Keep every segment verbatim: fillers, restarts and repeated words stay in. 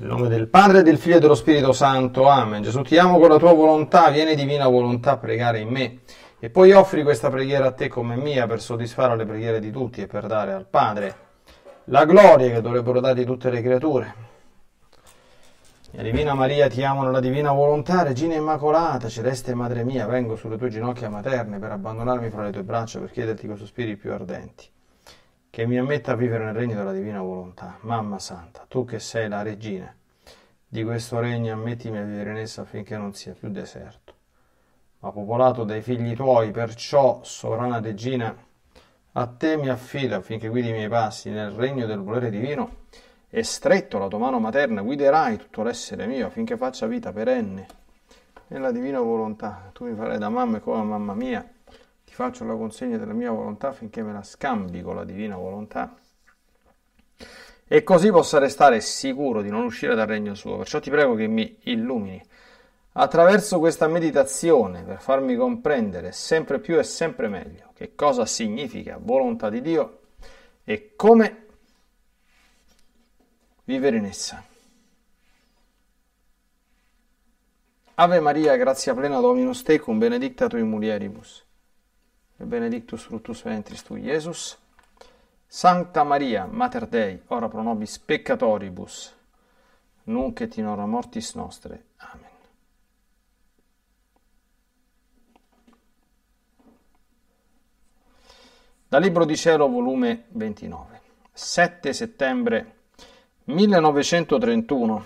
Nel nome del Padre, del Figlio e dello Spirito Santo. Amen. Gesù, ti amo con la tua volontà, vieni divina volontà a pregare in me. E poi offri questa preghiera a te come mia per soddisfare le preghiere di tutti e per dare al Padre la gloria che dovrebbero dare tutte le creature. Mia Divina Maria, ti amo nella Divina Volontà, Regina Immacolata, Celeste Madre mia, vengo sulle tue ginocchia materne per abbandonarmi fra le tue braccia, per chiederti con sospiri più ardenti che mi ammetta a vivere nel regno della Divina Volontà. Mamma Santa, tu che sei la Regina di questo regno, ammettimi a vivere in essa affinché non sia più deserto, ma popolato dai figli tuoi. Perciò, sovrana Regina, a te mi affido affinché guidi i miei passi nel regno del volere divino, e stretto la tua mano materna guiderai tutto l'essere mio affinché faccia vita perenne nella Divina Volontà. Tu mi farai da mamma e come mamma mia ti faccio la consegna della mia volontà affinché me la scambi con la Divina Volontà, e così possa restare sicuro di non uscire dal regno suo. Perciò ti prego che mi illumini attraverso questa meditazione per farmi comprendere sempre più e sempre meglio che cosa significa volontà di Dio e come vivere in essa. Ave Maria, grazia plena, Dominus tecum, benedicta tui mulieribus e benedictus fructus ventris tui, Iesus. Santa Maria, Mater Dei, ora pro nobis peccatoribus, nunc et in hora mortis nostre. Amen. Dal Libro di Cielo, volume ventinove, sette settembre millenovecentotrentuno.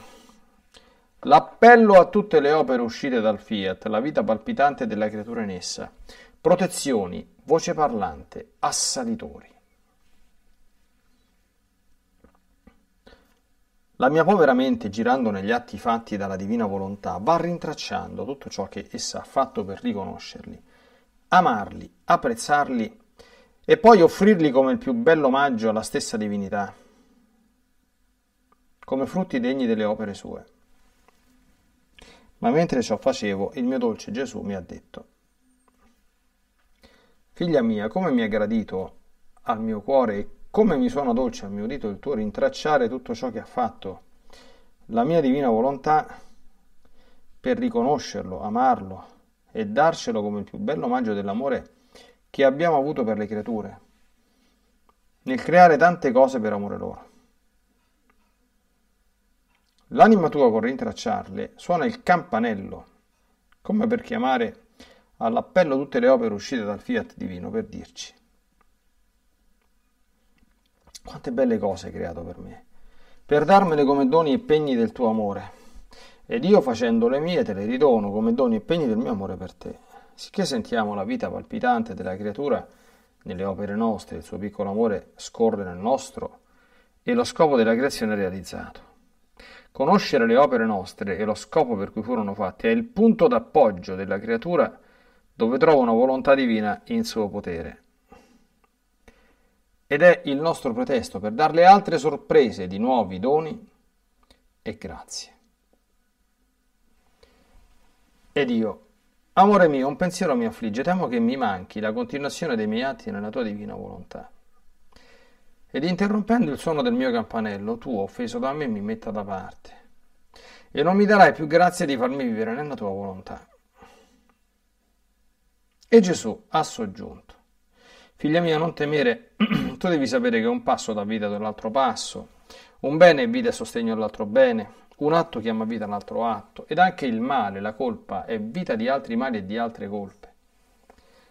L'appello a tutte le opere uscite dal Fiat, la vita palpitante della creatura in essa, protezioni, voce parlante, assalitori. La mia povera mente, girando negli atti fatti dalla Divina Volontà, va rintracciando tutto ciò che essa ha fatto per riconoscerli, amarli, apprezzarli e poi offrirli come il più bello omaggio alla stessa divinità, come frutti degni delle opere sue. Ma mentre ciò facevo, il mio dolce Gesù mi ha detto: figlia mia, come mi è gradito al mio cuore e come mi suona dolce al mio udito il tuo rintracciare tutto ciò che ha fatto la mia Divina Volontà per riconoscerlo, amarlo e darcelo come il più bello omaggio dell'amore che abbiamo avuto per le creature, nel creare tante cose per amore loro. L'anima tua, con rintracciarle, suona il campanello, come per chiamare all'appello tutte le opere uscite dal Fiat divino, per dirci: quante belle cose hai creato per me, per darmele come doni e pegni del tuo amore, ed io, facendo le mie, te le ridono come doni e pegni del mio amore per te. Sicché sentiamo la vita palpitante della creatura nelle opere nostre, il suo piccolo amore scorre nel nostro e lo scopo della creazione è realizzato. Conoscere le opere nostre e lo scopo per cui furono fatte è il punto d'appoggio della creatura, dove trova una volontà divina in suo potere, ed è il nostro pretesto per darle altre sorprese di nuovi doni e grazie. Ed io, amore mio, un pensiero mi affligge, temo che mi manchi la continuazione dei miei atti nella tua divina volontà. Ed interrompendo il suono del mio campanello, tu, offeso da me, mi metta da parte, e non mi darai più grazia di farmi vivere nella tua volontà. E Gesù ha soggiunto: figlia mia, non temere, tu devi sapere che un passo dà vita all'altro passo, un bene è vita e sostegno all'altro bene, un atto chiama vita all'altro atto, ed anche il male, la colpa, è vita di altri mali e di altre colpe.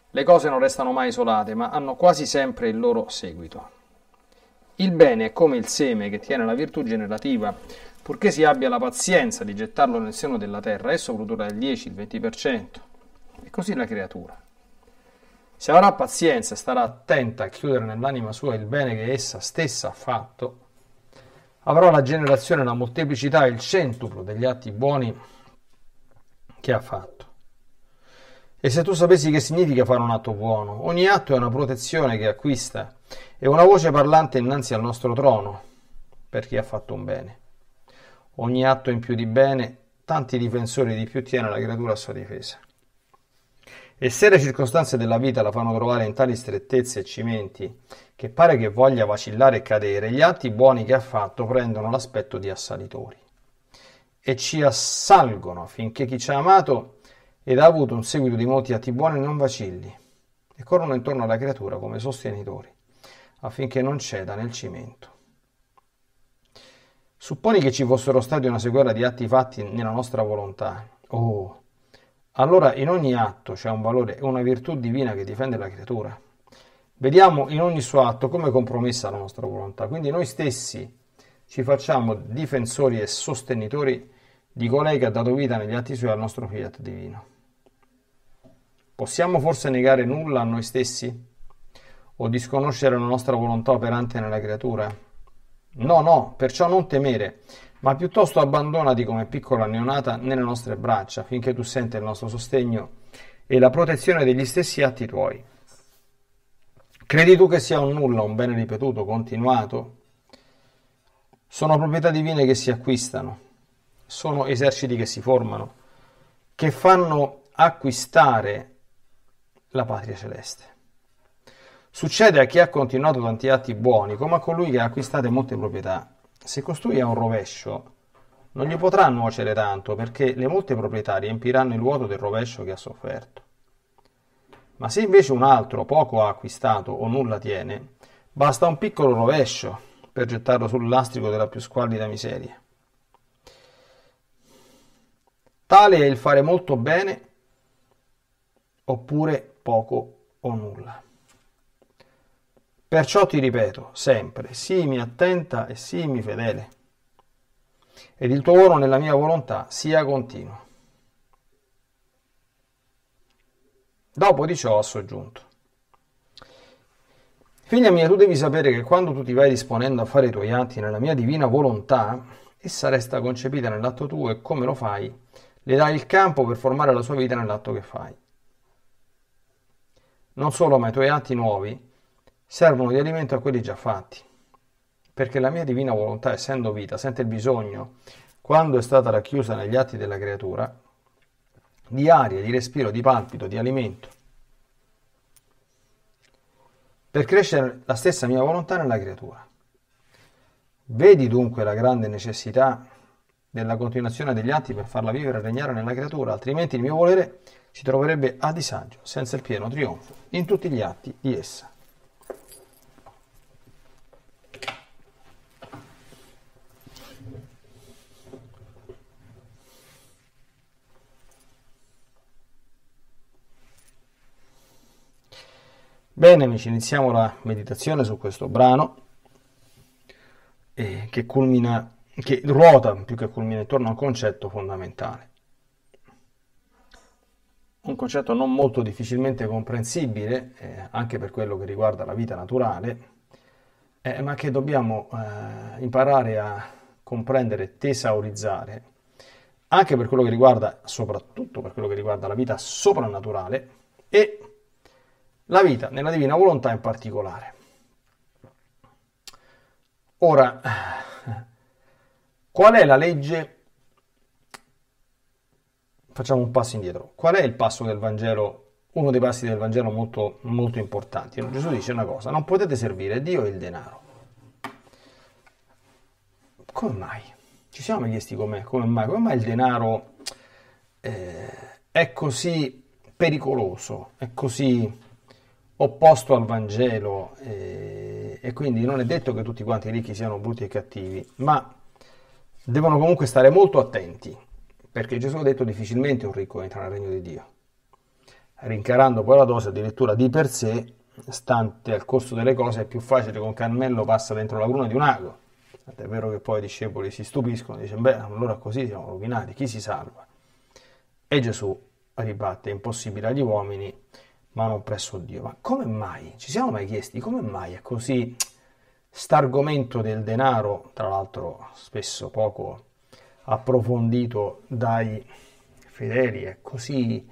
Le cose non restano mai isolate, ma hanno quasi sempre il loro seguito. Il bene è come il seme che tiene la virtù generativa, purché si abbia la pazienza di gettarlo nel seno della terra, esso produrrà il dieci, il venti per cento, e così la creatura. Se avrà pazienza e starà attenta a chiudere nell'anima sua il bene che essa stessa ha fatto, avrò la generazione, la molteplicità e il centuplo degli atti buoni che ha fatto. E se tu sapessi che significa fare un atto buono, ogni atto è una protezione che acquista e una voce parlante innanzi al nostro trono per chi ha fatto un bene. Ogni atto in più di bene, tanti difensori di più tiene la creatura a sua difesa. E se le circostanze della vita la fanno trovare in tali strettezze e cimenti che pare che voglia vacillare e cadere, gli atti buoni che ha fatto prendono l'aspetto di assalitori. e ci assalgono finché chi ci ha amato ed ha avuto un seguito di molti atti buoni non vacilli e corrono intorno alla creatura come sostenitori affinché non ceda nel cimento. Supponi che ci fossero stati una sequela di atti fatti nella nostra volontà. Oh, allora in ogni atto c'è un valore e una virtù divina che difende la creatura. Vediamo in ogni suo atto come compromessa la nostra volontà. Quindi noi stessi ci facciamo difensori e sostenitori di colei che ha dato vita negli atti suoi al nostro fiat divino. Possiamo forse negare nulla a noi stessi? O disconoscere la nostra volontà operante nella creatura? No, no, perciò non temere, ma piuttosto abbandonati come piccola neonata nelle nostre braccia, finché tu senta il nostro sostegno e la protezione degli stessi atti tuoi. Credi tu che sia un nulla, un bene ripetuto, continuato? Sono proprietà divine che si acquistano, sono eserciti che si formano, che fanno acquistare la patria celeste. Succede a chi ha continuato tanti atti buoni, come a colui che ha acquistato molte proprietà. Se costui ha un rovescio, non gli potrà nuocere tanto, perché le molte proprietà riempiranno il vuoto del rovescio che ha sofferto. Ma se invece un altro poco ha acquistato o nulla tiene, basta un piccolo rovescio per gettarlo sul lastrico della più squallida miseria. Tale è il fare molto bene, oppure poco o nulla. Perciò ti ripeto sempre, sii attenta e sii fedele, ed il tuo lavoro nella mia volontà sia continuo. Dopo di ciò ha soggiunto: figlia mia, tu devi sapere che quando tu ti vai disponendo a fare i tuoi atti nella mia divina volontà, essa resta concepita nell'atto tuo e come lo fai, le dai il campo per formare la sua vita nell'atto che fai. Non solo, ma i tuoi atti nuovi servono di alimento a quelli già fatti, perché la mia divina volontà, essendo vita, sente il bisogno, quando è stata racchiusa negli atti della creatura, di aria, di respiro, di palpito, di alimento, per crescere la stessa mia volontà nella creatura. Vedi dunque la grande necessità della continuazione degli atti per farla vivere e regnare nella creatura, altrimenti il mio volere si troverebbe a disagio, senza il pieno trionfo in tutti gli atti di essa. Bene amici, iniziamo la meditazione su questo brano eh, che culmina, che ruota più che culmina intorno a un concetto fondamentale. Un concetto non molto difficilmente comprensibile, eh, anche per quello che riguarda la vita naturale, eh, ma che dobbiamo eh, imparare a comprendere, tesaurizzare, anche per quello che riguarda, soprattutto per quello che riguarda la vita soprannaturale e la vita nella divina volontà in particolare. Ora, qual è la legge? Facciamo un passo indietro. Qual è il passo del Vangelo? Uno dei passi del Vangelo molto, molto importanti. Gesù dice una cosa: non potete servire Dio e il denaro. Come mai? Ci siamo mai chiesti com'è, come mai? Come mai il denaro eh, è così pericoloso, è così opposto al Vangelo, eh, e quindi non è detto che tutti quanti i ricchi siano brutti e cattivi, ma devono comunque stare molto attenti, perché Gesù ha detto difficilmente un ricco entra nel regno di Dio, rincarando poi la dose addirittura di per sé, stante al corso delle cose è più facile che un cammello passa dentro la gruna di un ago, tant'è vero che poi i discepoli si stupiscono, dicono: beh, allora così siamo rovinati, chi si salva? E Gesù ribatte: impossibile agli uomini, ma non presso Dio. Ma come mai? Ci siamo mai chiesti come mai è così st'argomento del denaro, tra l'altro spesso poco approfondito dai fedeli, è così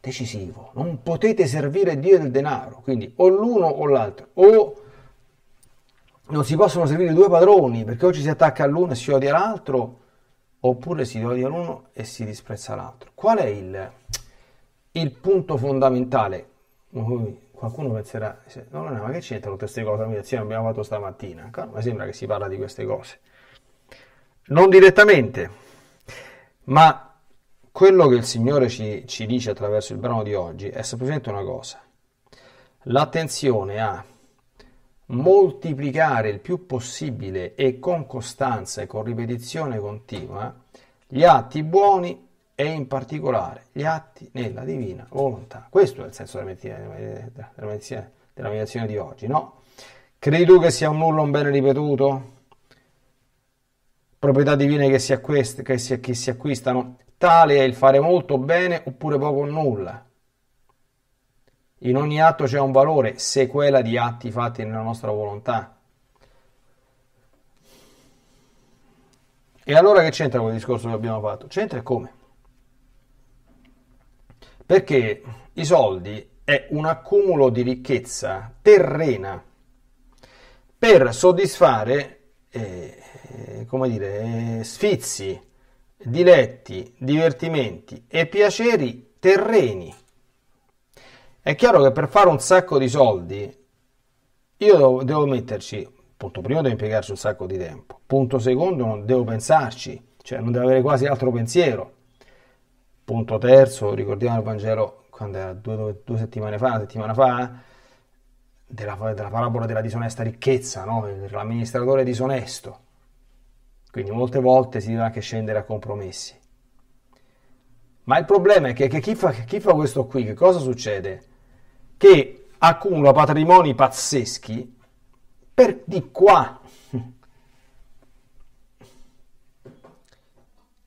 decisivo? Non potete servire Dio e il denaro, quindi o l'uno o l'altro, o non si possono servire due padroni, perché o ci si attacca all'uno e si odia l'altro, oppure si odia l'uno e si disprezza l'altro. Qual è il, il punto fondamentale? Qualcuno penserà: no, no, ma che c'entrano tutte queste cose? La meditazione abbiamo fatto stamattina. Ma sembra che si parla di queste cose. Non direttamente, Ma quello che il Signore ci, ci dice attraverso il brano di oggi è semplicemente una cosa: l'attenzione a moltiplicare il più possibile e con costanza e con ripetizione continua gli atti buoni e in particolare gli atti nella divina volontà. Questo è il senso della meditazione, della meditazione, della meditazione di oggi, no? Credi tu che sia un nulla un bene ripetuto? Proprietà divine che si, acquist- che, si- che si acquistano, tale è il fare molto bene oppure poco o nulla. In ogni atto c'è un valore, sequela di atti fatti nella nostra volontà. E allora che c'entra quel discorso che abbiamo fatto? C'entra e come? Perché i soldi è un accumulo di ricchezza terrena per soddisfare, eh, eh, come dire, eh, sfizi, diletti, divertimenti e piaceri terreni. È chiaro che per fare un sacco di soldi io devo, devo metterci, punto primo, devo impiegarci un sacco di tempo, punto secondo, non devo pensarci, cioè non devo avere quasi altro pensiero, punto terzo, ricordiamo il Vangelo, quando era due, due, due settimane fa, una settimana fa, della, della parabola della disonesta ricchezza, no? L'amministratore disonesto, quindi molte volte si deve anche scendere a compromessi. Ma il problema è che, che chi, fa, chi fa questo qui, che cosa succede? Che accumula patrimoni pazzeschi per di qua.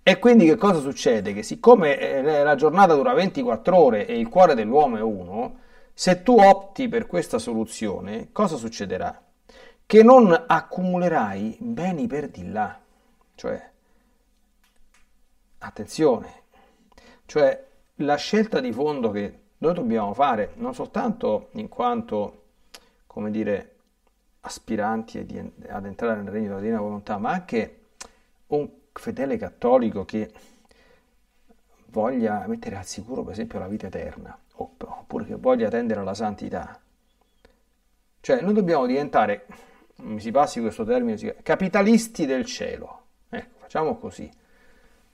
E quindi che cosa succede? Che siccome la giornata dura ventiquattro ore e il cuore dell'uomo è uno, se tu opti per questa soluzione, cosa succederà? Che non accumulerai beni per di là. Cioè, attenzione, cioè la scelta di fondo che noi dobbiamo fare, non soltanto in quanto, come dire, aspiranti ad entrare nel regno della divina volontà, ma anche un fedele cattolico che voglia mettere al sicuro per esempio la vita eterna, oppure che voglia tendere alla santità. Cioè noi dobbiamo diventare, mi si passi questo termine, capitalisti del cielo, ecco, facciamo così,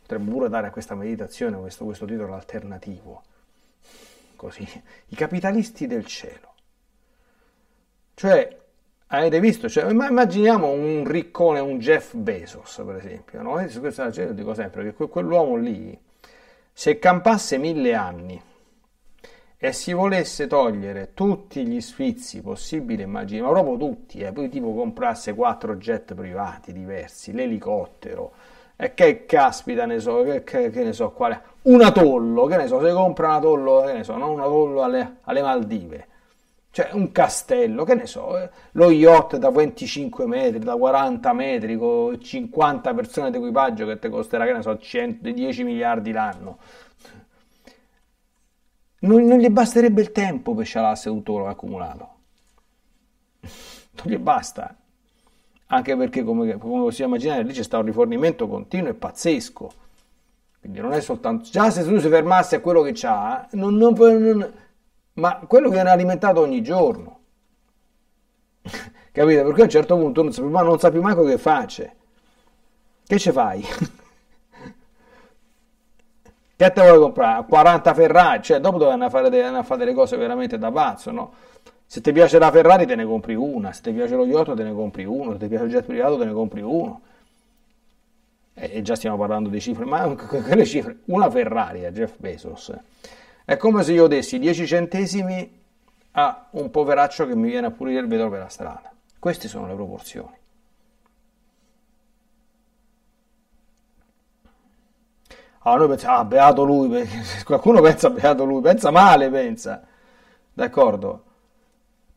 potremmo pure dare a questa meditazione questo, questo titolo alternativo, così, i capitalisti del cielo. Cioè avete visto? Cioè, ma immaginiamo un riccone, un Jeff Bezos, per esempio, no? Io questo dico sempre che que- quell'uomo lì, se campasse mille anni e si volesse togliere tutti gli sfizi possibili, immaginare, ma proprio tutti, eh, poi tipo comprasse quattro jet privati diversi, l'elicottero, e eh, che caspita ne so, che, che, che ne so, quale, un atollo, che ne so, se compra un atollo, che ne so, non un atollo alle, alle Maldive. Cioè un castello, che ne so, eh? Lo yacht da venticinque metri, da quaranta metri, con cinquanta persone d'equipaggio che ti costerà, che ne so, cento, dieci miliardi l'anno. Non, non gli basterebbe il tempo per scialasse tutto quello accumulato. Non gli basta. Anche perché, come, come possiamo immaginare, lì c'è stato un rifornimento continuo e pazzesco. Quindi non è soltanto... Già se tu si fermasse a quello che c'ha, non... non, non ma quello che viene alimentato ogni giorno, capite? Perché a un certo punto non sa più, non sa più manco che face, che ce fai? Che te vuoi comprare? quaranta Ferrari, cioè dopo devi andare a fare, andare a fare delle cose veramente da pazzo, no? Se ti piace la Ferrari te ne compri una, se ti piace lo yacht te ne compri uno, se ti piace il jet privato te ne compri uno, e già stiamo parlando di cifre, ma quelle cifre, una Ferrari a Jeff Bezos è come se io dessi dieci centesimi a un poveraccio che mi viene a pulire il vetro per la strada. Queste sono le proporzioni. Allora noi pensiamo, ah, beato lui, qualcuno pensa beato lui, pensa male, pensa. D'accordo?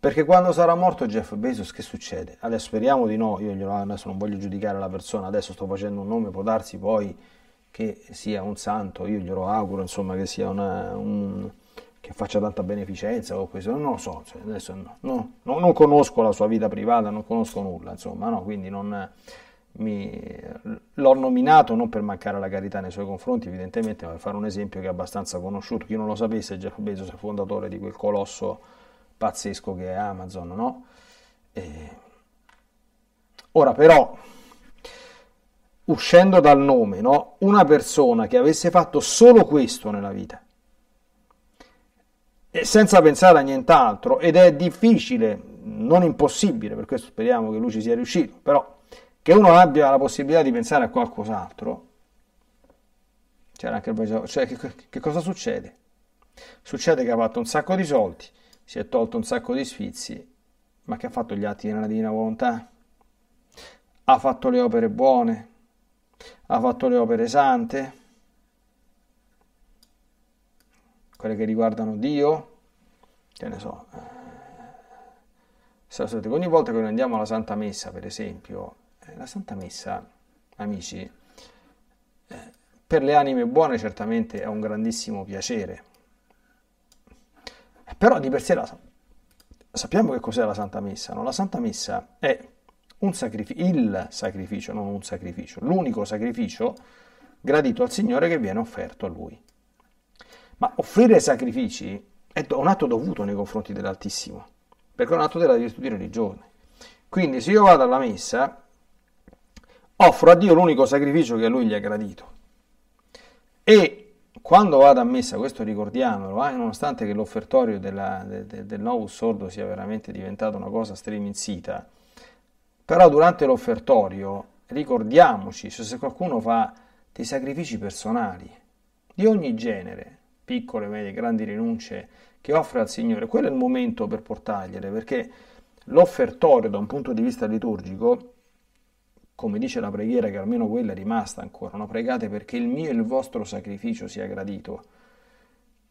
Perché quando sarà morto Jeff Bezos, che succede? Adesso speriamo di no, io adesso non voglio giudicare la persona, adesso sto facendo un nome, può darsi poi... che sia un santo, io glielo auguro, insomma, che sia una, un, che faccia tanta beneficenza o questo, non lo so, cioè, adesso no, no, no, non conosco la sua vita privata, non conosco nulla, insomma, no, quindi non mi, l'ho nominato non per mancare alla carità nei suoi confronti, evidentemente, ma per fare un esempio che è abbastanza conosciuto, chi non lo sapesse, Jeff Bezos è fondatore di quel colosso pazzesco che è Amazon, no? E... Ora però... uscendo dal nome, no? Una persona che avesse fatto solo questo nella vita, e senza pensare a nient'altro, ed è difficile, non impossibile, per questo speriamo che lui ci sia riuscito, però che uno abbia la possibilità di pensare a qualcos'altro, c'era anche il... cioè, che, che cosa succede? Succede che ha fatto un sacco di soldi, si è tolto un sacco di sfizi, ma che ha fatto gli atti nella Divina Volontà, ha fatto le opere buone, ha fatto le opere sante, quelle che riguardano Dio, che ne so, ogni volta che noi andiamo alla Santa Messa, per esempio, la Santa Messa, amici, per le anime buone certamente è un grandissimo piacere, però di per sé la, sappiamo che cos'è la Santa Messa, no? La Santa Messa è un sacrificio, il sacrificio, non un sacrificio, l'unico sacrificio gradito al Signore che viene offerto a Lui. Ma offrire sacrifici è un atto dovuto nei confronti dell'Altissimo, perché è un atto della virtù di religione. Quindi se io vado alla Messa, offro a Dio l'unico sacrificio che a Lui gli è gradito. E quando vado a Messa, questo ricordiamolo, eh, nonostante che l'offertorio della, de, de, del Novus Ordo sia veramente diventato una cosa striminzita, però durante l'offertorio ricordiamoci, cioè se qualcuno fa dei sacrifici personali, di ogni genere, piccole, medie, grandi rinunce che offre al Signore, quello è il momento per portargliele, perché l'offertorio da un punto di vista liturgico, come dice la preghiera, che almeno quella è rimasta ancora, no? Pregate perché il mio e il vostro sacrificio sia gradito.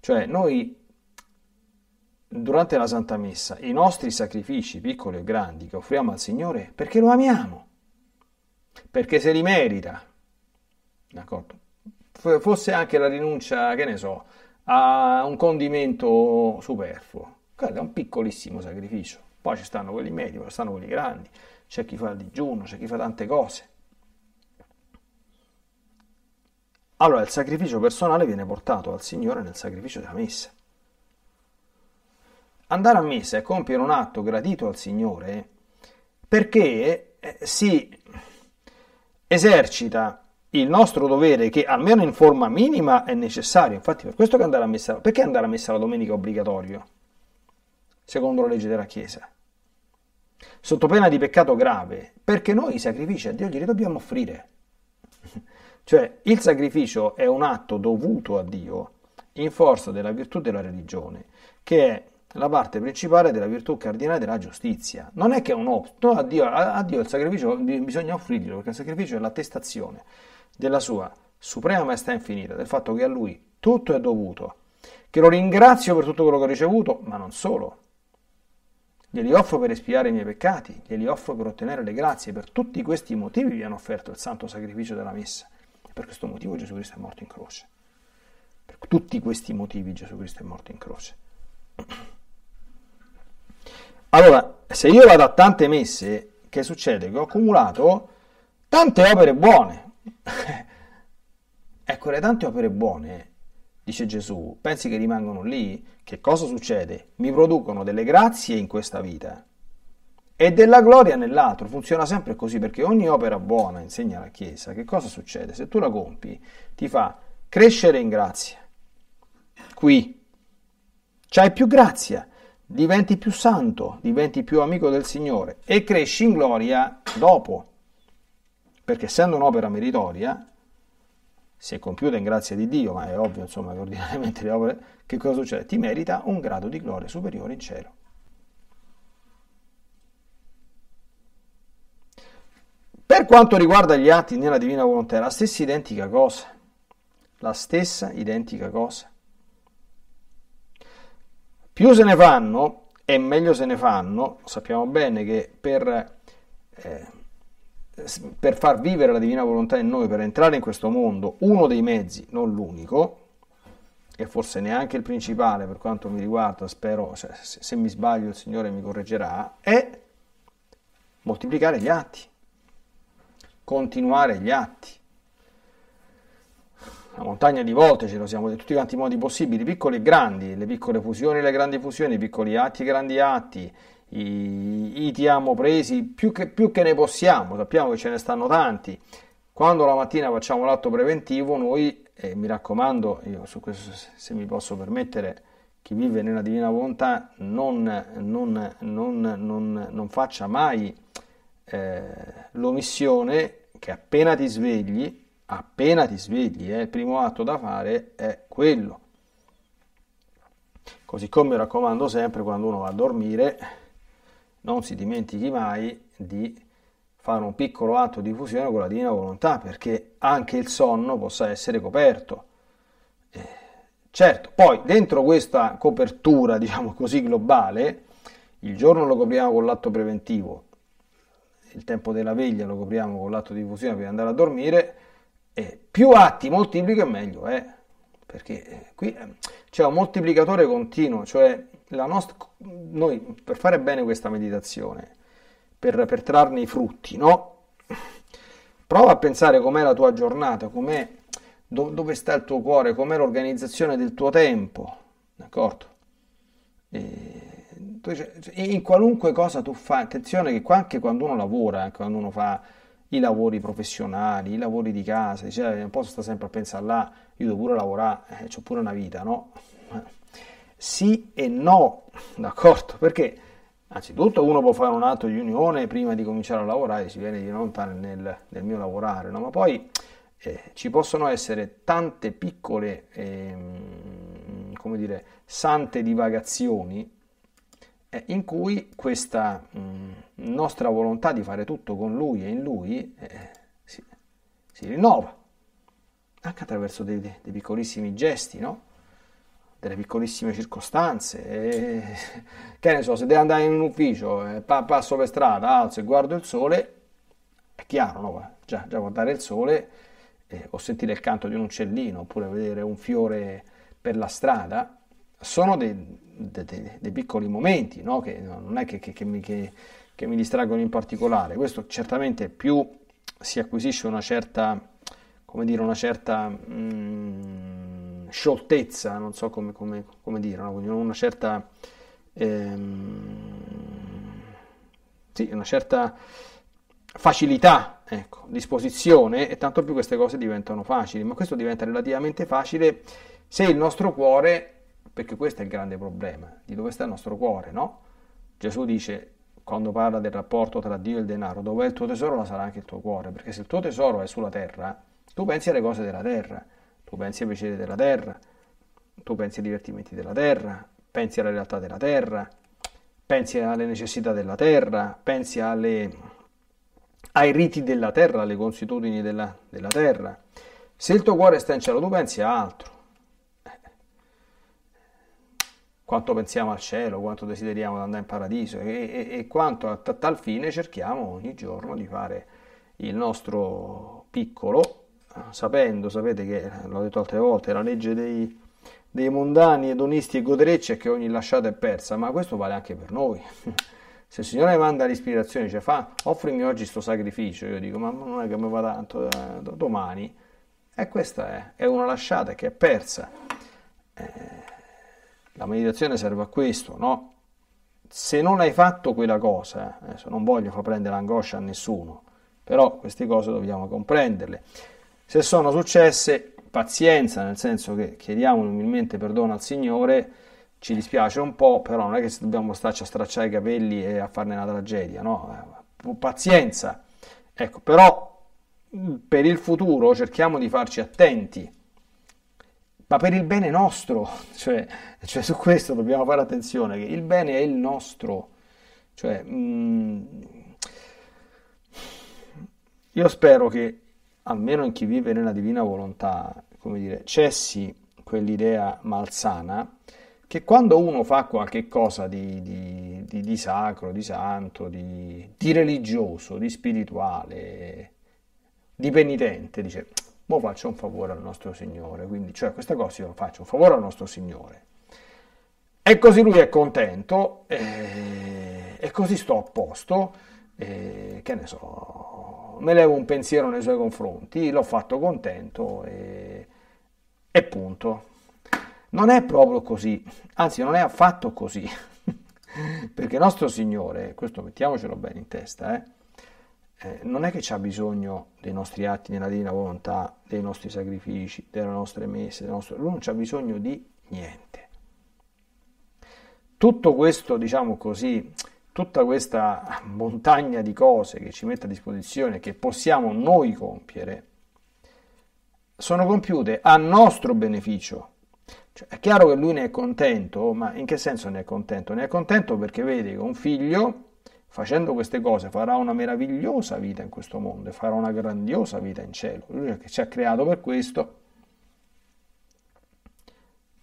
Cioè noi durante la Santa Messa i nostri sacrifici, piccoli o grandi, che offriamo al Signore perché lo amiamo, perché se li merita, d'accordo? Fosse anche la rinuncia, che ne so, a un condimento superfluo, quello è un piccolissimo sacrificio. Poi ci stanno quelli medi, poi ci stanno quelli grandi, c'è chi fa il digiuno, c'è chi fa tante cose. Allora il sacrificio personale viene portato al Signore nel sacrificio della Messa. Andare a Messa è compiere un atto gradito al Signore, perché si esercita il nostro dovere, che almeno in forma minima è necessario. Infatti per questo che andare a Messa, perché andare a Messa la domenica è obbligatorio secondo la legge della Chiesa, sotto pena di peccato grave, perché noi i sacrifici a Dio glieli dobbiamo offrire. Cioè il sacrificio è un atto dovuto a Dio in forza della virtù della religione, che è la parte principale della virtù cardinale della giustizia. Non è che è un opto, a Dio, a Dio il sacrificio bisogna offrirglielo, perché il sacrificio è l'attestazione della sua suprema maestà infinita, del fatto che a Lui tutto è dovuto, che lo ringrazio per tutto quello che ho ricevuto, ma non solo. Glieli offro per espiare i miei peccati, glieli offro per ottenere le grazie. Per tutti questi motivi vi hanno offerto il santo sacrificio della Messa. E per questo motivo Gesù Cristo è morto in croce. Per tutti questi motivi Gesù Cristo è morto in croce. Allora, se io vado a tante messe, che succede? Che ho accumulato tante opere buone. Ecco, le tante opere buone, dice Gesù, pensi che rimangono lì? Che cosa succede? Mi producono delle grazie in questa vita e della gloria nell'altro. Funziona sempre così, perché ogni opera buona, insegna la Chiesa, che cosa succede? Se tu la compi, ti fa crescere in grazia. Qui c'hai più grazia, diventi più santo, diventi più amico del Signore e cresci in gloria dopo. Perché essendo un'opera meritoria, se compiuta in grazia di Dio, ma è ovvio insomma che ordinariamente le opere, che cosa succede? Ti merita un grado di gloria superiore in cielo. Per quanto riguarda gli atti nella Divina Volontà, è la stessa identica cosa, la stessa identica cosa. Più se ne fanno e meglio se ne fanno. Sappiamo bene che per... Eh, per far vivere la Divina Volontà in noi, per entrare in questo mondo, uno dei mezzi, non l'unico, e forse neanche il principale per quanto mi riguarda, spero, se, se mi sbaglio il Signore mi correggerà, è moltiplicare gli atti, continuare gli atti. Una montagna di volte ce lo siamo detto, tutti quanti i modi possibili, piccoli e grandi, le piccole fusioni, le grandi fusioni, i piccoli atti e i grandi atti, I, i ti amo presi più che, più che ne possiamo, sappiamo che ce ne stanno tanti, Quando la mattina facciamo l'atto preventivo, noi, e mi raccomando, io su questo, se mi posso permettere, chi vive nella Divina Volontà non, non, non, non, non faccia mai eh, l'omissione che appena ti svegli, appena ti svegli, eh, il primo atto da fare è quello. Così come mi raccomando sempre, quando uno va a dormire, non si dimentichi mai di fare un piccolo atto di fusione con la Divina Volontà, perché anche il sonno possa essere coperto. Eh, certo, poi dentro questa copertura, diciamo così, globale, il giorno lo copriamo con l'atto preventivo, il tempo della veglia lo copriamo con l'atto di fusione per andare a dormire, e più atti moltiplica meglio, eh? Perché qui c'è un moltiplicatore continuo, cioè la nostra, noi per fare bene questa meditazione, per, per trarne i frutti, no? Prova a pensare com'è la tua giornata, com'è, do, dove sta il tuo cuore, com'è l'organizzazione del tuo tempo, d'accordo? In qualunque cosa tu fai, attenzione che anche quando uno lavora, anche quando uno fa i lavori professionali, i lavori di casa, cioè, non posso stare sempre a pensare là, io devo pure lavorare, eh, c'ho pure una vita, no? Sì e no, d'accordo? Perché anzitutto uno può fare un atto di unione prima di cominciare a lavorare, si viene di lontano nel, nel mio lavorare, no? Ma poi eh, ci possono essere tante piccole, eh, come dire, sante divagazioni, eh, in cui questa mh, nostra volontà di fare tutto con Lui e in Lui eh, si, si rinnova, anche attraverso dei, dei piccolissimi gesti, no? Delle piccolissime circostanze, e, che ne so, se devo andare in un ufficio, eh, pa- passo per strada, alzo e guardo il sole, è chiaro, no? Già, già guardare il sole eh, o sentire il canto di un uccellino, oppure vedere un fiore per la strada, sono dei, dei, dei piccoli momenti, no? Che non è che, che, che, mi, che, che mi distraggono in particolare. Questo certamente più si acquisisce una certa, come dire, una certa mh, scioltezza, non so come, come, come dire, no? Una certa, ehm, sì, una certa facilità, ecco, disposizione, e tanto più queste cose diventano facili, ma questo diventa relativamente facile se il nostro cuore, perché questo è il grande problema, di dove sta il nostro cuore, no? Gesù dice, quando parla del rapporto tra Dio e il denaro, dove è il tuo tesoro, la sarà anche il tuo cuore, perché se il tuo tesoro è sulla terra, tu pensi alle cose della terra, tu pensi ai piaceri della terra, tu pensi ai divertimenti della terra, pensi alla realtà della terra, pensi alle necessità della terra, pensi alle, ai riti della terra, alle consuetudini della, della terra. Se il tuo cuore sta in cielo, tu pensi a altro. Quanto pensiamo al cielo, quanto desideriamo di andare in paradiso, e, e, e quanto a t- tal fine cerchiamo ogni giorno di fare il nostro piccolo, sapendo, sapete che, l'ho detto altre volte, la legge dei, dei mondani, edonisti e goderecci è che ogni lasciata è persa, ma questo vale anche per noi. Se il Signore manda l'ispirazione, cioè fa, offrimi oggi sto sacrificio, io dico, ma non è che mi va tanto, eh, domani, e questa è, è una lasciata che è persa. Eh, la meditazione serve a questo, no? Se non hai fatto quella cosa, adesso non voglio far prendere angoscia a nessuno, però queste cose dobbiamo comprenderle. Se sono successe, pazienza, nel senso che chiediamo umilmente perdono al Signore, ci dispiace un po', però non è che dobbiamo starci a stracciare i capelli e a farne una tragedia, no? Pazienza. Ecco, però per il futuro cerchiamo di farci attenti, ma per il bene nostro, cioè, cioè su questo dobbiamo fare attenzione, che il bene è il nostro, cioè... Mh, io spero che almeno in chi vive nella Divina Volontà, come dire, cessi quell'idea malsana che quando uno fa qualche cosa di, di, di, di sacro, di santo, di, di religioso, di spirituale, di penitente, dice, mo faccio un favore al nostro Signore, quindi, cioè, questa cosa io faccio un favore al nostro Signore, e così Lui è contento, e, e così sto a posto, e, che ne so... me levo un pensiero nei suoi confronti, l'ho fatto contento e, e punto. Non è proprio così, anzi non è affatto così, perché il nostro Signore, questo mettiamocelo bene in testa, eh, eh, non è che c'ha bisogno dei nostri atti nella Divina Volontà, dei nostri sacrifici, delle nostre messe, del nostro... lui non c'ha bisogno di niente. Tutto questo, diciamo così, tutta questa montagna di cose che ci mette a disposizione, che possiamo noi compiere, sono compiute a nostro beneficio. Cioè, è chiaro che lui ne è contento, ma in che senso ne è contento? Ne è contento perché vede che un figlio, facendo queste cose, farà una meravigliosa vita in questo mondo e farà una grandiosa vita in cielo. Lui che ci ha creato per questo.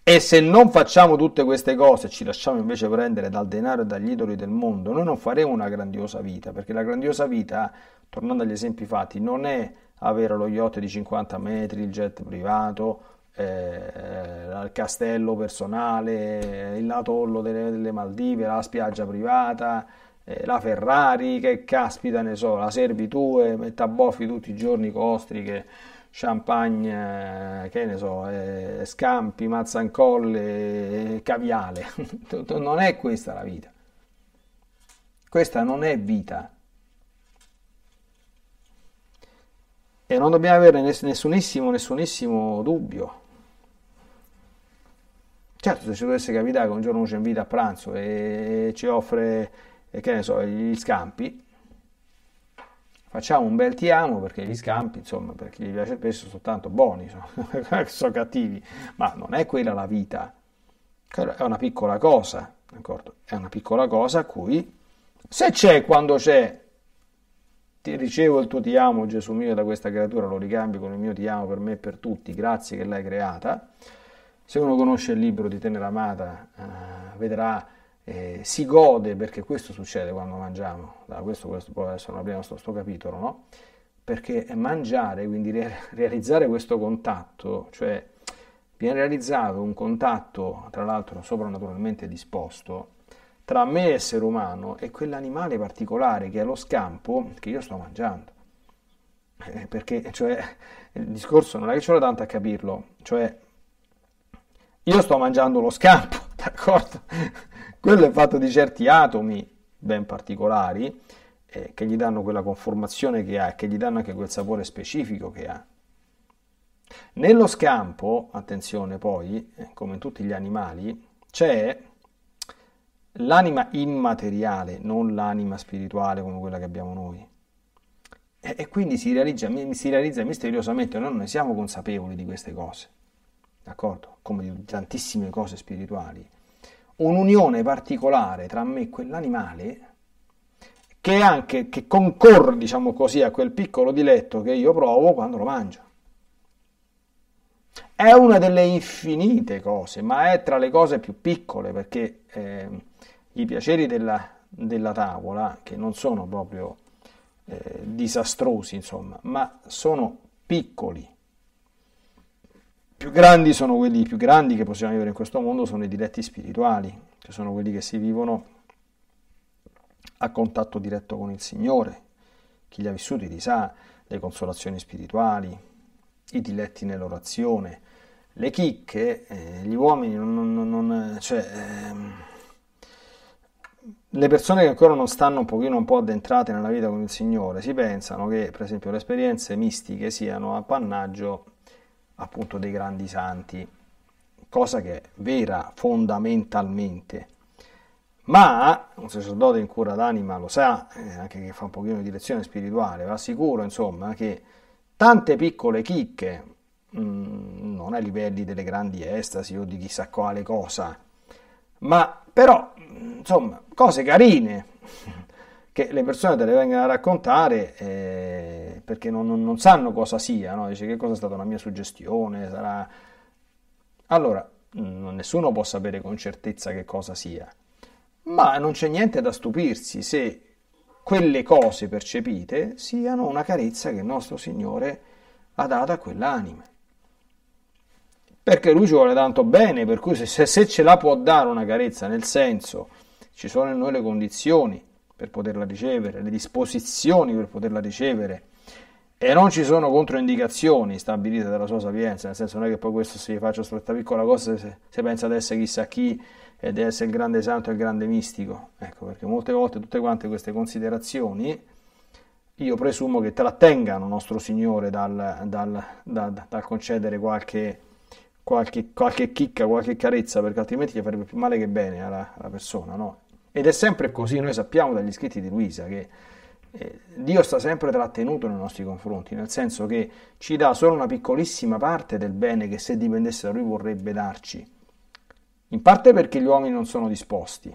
E se non facciamo tutte queste cose, ci lasciamo invece prendere dal denaro e dagli idoli del mondo, noi non faremo una grandiosa vita, perché la grandiosa vita, tornando agli esempi fatti, non è avere lo yacht di cinquanta metri, il jet privato, eh, il castello personale, l'atollo delle, delle Maldive, la spiaggia privata, eh, la Ferrari, che caspita ne so, la servitù, metaboffi tutti i giorni, costriche, champagne, che ne so, eh, scampi, mazzancolle, caviale. Non è questa la vita. Questa non è vita. E non dobbiamo avere nessunissimo, nessunissimo dubbio. Certo, se ci dovesse capitare che un giorno uno ci invita a pranzo e ci offre, eh, che ne so, gli scampi, facciamo un bel ti amo, perché gli scampi, insomma, per chi gli piace il pesce, sono tanto buoni, sono, sono cattivi, ma non è quella la vita. È una piccola cosa, d'accordo? È una piccola cosa a cui, se c'è, quando c'è, ti ricevo il tuo ti amo, Gesù mio, da questa creatura, lo ricambi con il mio ti amo per me e per tutti, grazie che l'hai creata. Se uno conosce il libro di Tenera Amata, eh, vedrà... Eh, si gode, perché questo succede quando mangiamo, da questo, questo può essere apriamo sto, sto capitolo, no? Perché mangiare, quindi re- realizzare questo contatto, cioè viene realizzato un contatto, tra l'altro soprannaturalmente disposto, tra me essere umano e quell'animale particolare che è lo scampo che io sto mangiando, eh, perché cioè il discorso non è che ce l'ho tanto a capirlo, cioè io sto mangiando lo scampo, d'accordo? Quello è fatto di certi atomi ben particolari, eh, che gli danno quella conformazione che ha, che gli danno anche quel sapore specifico che ha. Nello scampo, attenzione poi, eh, come in tutti gli animali, c'è l'anima immateriale, non l'anima spirituale come quella che abbiamo noi. E, e quindi si realizza, si realizza misteriosamente, noi non ne siamo consapevoli di queste cose, d'accordo? Come di tantissime cose spirituali. Un'unione particolare tra me e quell'animale che anche che concorre, diciamo così, a quel piccolo diletto che io provo quando lo mangio. È una delle infinite cose, ma è tra le cose più piccole, perché eh, i piaceri della, della tavola, che non sono proprio eh, disastrosi, insomma, ma sono piccoli. Più grandi sono quelli più grandi che possiamo vivere in questo mondo, sono i diletti spirituali, che sono quelli che si vivono a contatto diretto con il Signore. Chi li ha vissuti li sa, le consolazioni spirituali, i diletti nell'orazione, le chicche, eh, gli uomini, non, non, non, cioè, eh, le persone che ancora non stanno un pochino un po' addentrate nella vita con il Signore, si pensano che, per esempio, le esperienze mistiche siano appannaggio appunto dei grandi santi, cosa che è vera fondamentalmente, ma un sacerdote in cura d'anima lo sa, eh, anche che fa un pochino di direzione spirituale, va sicuro insomma che tante piccole chicche, mh, non ai livelli delle grandi estasi o di chissà quale cosa, ma però insomma cose carine che le persone te le vengono a raccontare, eh, perché non, non, non sanno cosa sia, no? Dice che cosa è stata una mia suggestione, sarà... Allora, n- nessuno può sapere con certezza che cosa sia, ma non c'è niente da stupirsi se quelle cose percepite siano una carezza che il nostro Signore ha data a quell'anima. Perché Lui ci vuole tanto bene, per cui se, se ce la può dare una carezza, nel senso, ci sono in noi le condizioni per poterla ricevere, le disposizioni per poterla ricevere, e non ci sono controindicazioni stabilite dalla sua sapienza, nel senso non è che poi questo si faccia stretta piccola cosa se, se pensa di essere chissà chi e di essere il grande santo e il grande mistico, ecco perché molte volte tutte quante queste considerazioni io presumo che te la tengano, nostro Signore, dal, dal, dal, dal concedere qualche, qualche, qualche chicca, qualche carezza, perché altrimenti gli farebbe più male che bene alla, alla persona, no? Ed è sempre così, noi sappiamo dagli scritti di Luisa che eh, Dio sta sempre trattenuto nei nostri confronti, nel senso che ci dà solo una piccolissima parte del bene che, se dipendesse da Lui, vorrebbe darci. In parte perché gli uomini non sono disposti,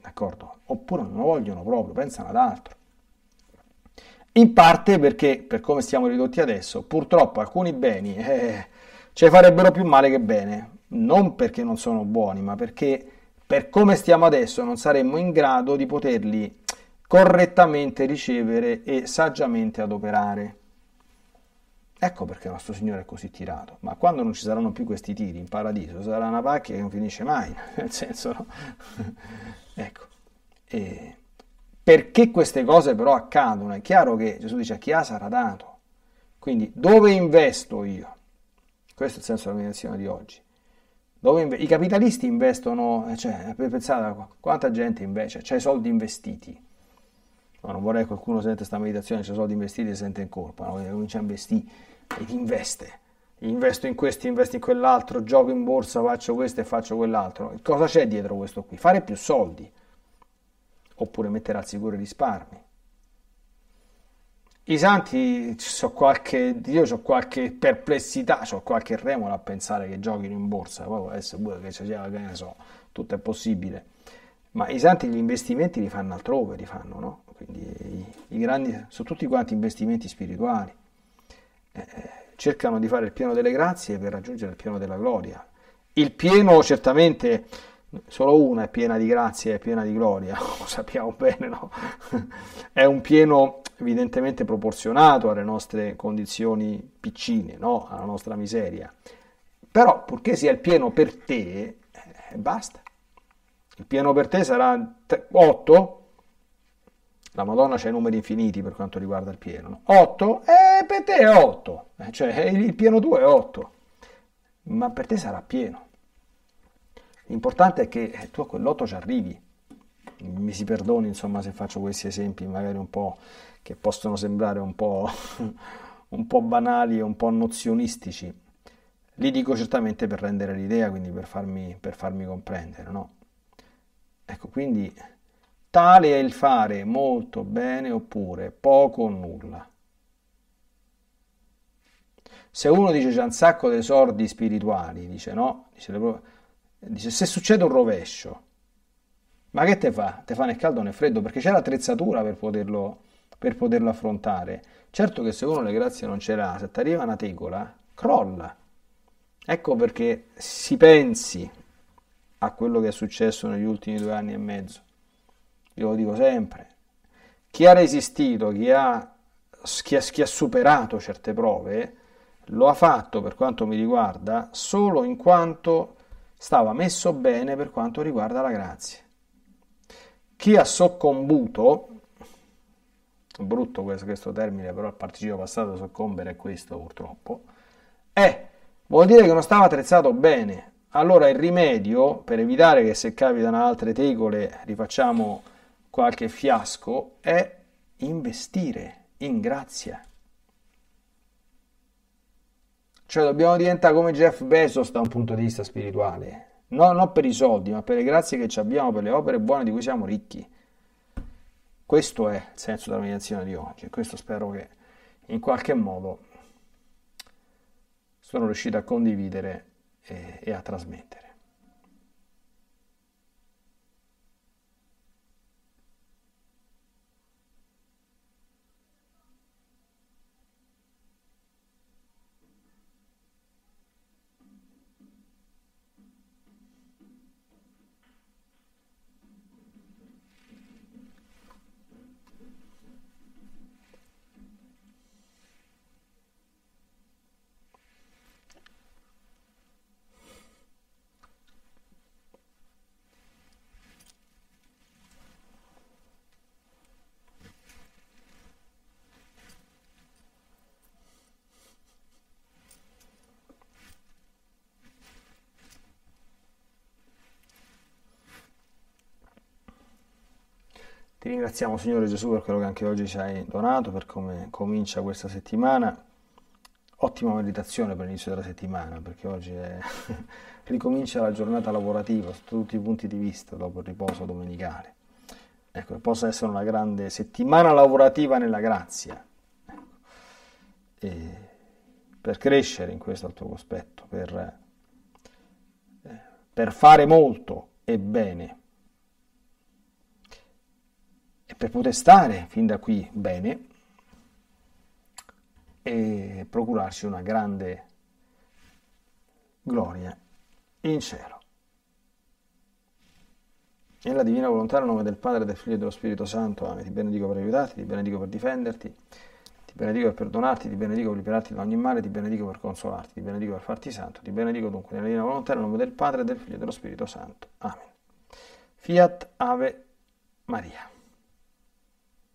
d'accordo? Oppure non lo vogliono proprio, pensano ad altro. In parte perché, per come siamo ridotti adesso, purtroppo alcuni beni eh, ci farebbero più male che bene. Non perché non sono buoni, ma perché, per come stiamo adesso, non saremmo in grado di poterli correttamente ricevere e saggiamente adoperare. Ecco perché il nostro Signore è così tirato. Ma quando non ci saranno più questi tiri in paradiso, sarà una pacchia che non finisce mai, nel senso, no? Ecco. E perché queste cose però accadono? È chiaro che Gesù dice: a chi ha sarà dato. Quindi, dove investo io? Questo è il senso della meditazione di oggi. Dove inve- I capitalisti investono, cioè, pensate quanta gente invece c'ha i soldi investiti. No, non vorrei che qualcuno sente questa meditazione, c'ha i soldi investiti e si sente in colpa, no? Comincia a investire ed investe. Investo in questo, investo in quell'altro, gioco in borsa, faccio questo e faccio quell'altro. Cosa c'è dietro questo qui? Fare più soldi, oppure mettere al sicuro i risparmi. I santi, c'ho qualche, io ho qualche perplessità, ho qualche remora a pensare che giochino in borsa, poi adesso pure che c'è, che ne so, tutto è possibile. Ma i santi gli investimenti li fanno altrove, li fanno, no? Quindi i, i grandi, sono tutti quanti investimenti spirituali. Eh, cercano di fare il pieno delle grazie per raggiungere il pieno della gloria. Il pieno, certamente, solo una è piena di grazie, è piena di gloria, lo sappiamo bene, no? È un pieno evidentemente proporzionato alle nostre condizioni piccine, no? Alla nostra miseria. Però, purché sia il pieno per te, eh, basta. Il pieno per te sarà otto, la Madonna c'ha i numeri infiniti per quanto riguarda il pieno, otto, e eh, per te è otto, cioè il pieno tuo è otto, ma per te sarà pieno. L'importante è che tu a quell'otto ci arrivi. Mi si perdoni, insomma, se faccio questi esempi magari un po' che possono sembrare un po', un po' banali e un po' nozionistici. Li dico certamente per rendere l'idea, quindi per farmi, per farmi comprendere, no? Ecco, quindi tale è il fare molto bene oppure poco o nulla. Se uno dice c'è un sacco di esordi spirituali, dice no, dice le prov- Dice, se succede un rovescio, ma che te fa? Te fa né caldo né freddo, perché c'è l'attrezzatura per poterlo, per poterlo affrontare. Certo che se uno le grazie non ce l'ha, se ti arriva una tegola, crolla. Ecco perché si pensi a quello che è successo negli ultimi due anni e mezzo. Io lo dico sempre. Chi ha resistito, chi ha, chi ha, chi ha superato certe prove, lo ha fatto, per quanto mi riguarda, solo in quanto stava messo bene per quanto riguarda la grazia. Chi ha soccombuto, brutto questo, questo termine, però il participio passato soccombere è questo purtroppo, eh, vuol dire che non stava attrezzato bene. Allora il rimedio, per evitare che se capitano altre tegole rifacciamo qualche fiasco, è investire in grazia. Cioè dobbiamo diventare come Jeff Bezos da un punto di vista spirituale, no, non per i soldi, ma per le grazie che ci abbiamo, per le opere buone di cui siamo ricchi. Questo è il senso della meditazione di oggi, e questo spero che in qualche modo sono riuscito a condividere e, e a trasmettere. Ti ringraziamo, Signore Gesù, per quello che anche oggi ci hai donato, per come comincia questa settimana. Ottima meditazione per l'inizio della settimana, perché oggi è... ricomincia la giornata lavorativa sotto tutti i punti di vista dopo il riposo domenicale. Ecco, che possa essere una grande settimana lavorativa nella grazia, ecco. E per crescere in questo al tuo cospetto, per, per fare molto e bene, e per poter stare fin da qui bene e procurarci una grande gloria in cielo. Nella Divina Volontà, nel nome del Padre, del Figlio e dello Spirito Santo, Amen. Ti benedico per aiutarti, ti benedico per difenderti, ti benedico per perdonarti, ti benedico per liberarti da ogni male, ti benedico per consolarti, ti benedico per farti santo, ti benedico dunque nella Divina Volontà, nel nome del Padre, del Figlio e dello Spirito Santo. Amen. Fiat Ave Maria.